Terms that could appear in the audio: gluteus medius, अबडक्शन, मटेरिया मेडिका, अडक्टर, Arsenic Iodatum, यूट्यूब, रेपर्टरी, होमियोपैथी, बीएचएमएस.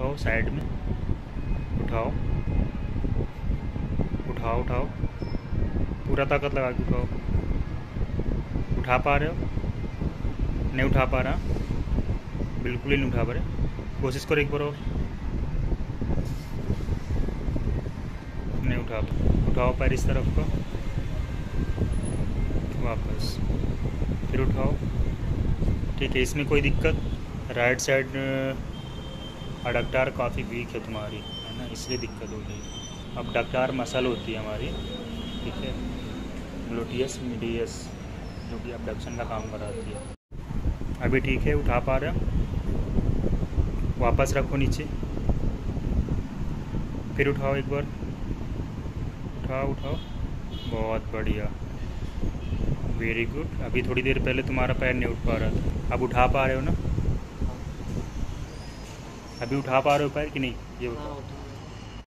उठाओ, साइड में उठाओ उठाओ उठाओ, पूरा ताकत लगा के उठाओ। उठा पा रहे हो? नहीं उठा पा रहा, बिल्कुल ही नहीं उठा पा रहे। कोशिश करो एक बार और। नहीं उठा पा, उठाओ पैर इस तरफ को, वापस फिर उठाओ। ठीक है, इसमें कोई दिक्कत। राइट साइड अडक्टर काफ़ी वीक है तुम्हारी, है ना, इसलिए दिक्कत हो गई। अब अडक्टर मसल होती है हमारी, ठीक है, ग्लूटियस मीडियस, जो कि अबडक्शन का काम कराती है। अभी ठीक है, उठा पा रहे हो? वापस रखो नीचे, फिर उठाओ एक बार, उठाओ उठाओ, बहुत बढ़िया, वेरी गुड। अभी थोड़ी देर पहले तुम्हारा पैर नहीं उठ पा रहा था, अब उठा पा रहे हो ना? अभी उठा पा रहे हो पैर कि नहीं, ये बताओ।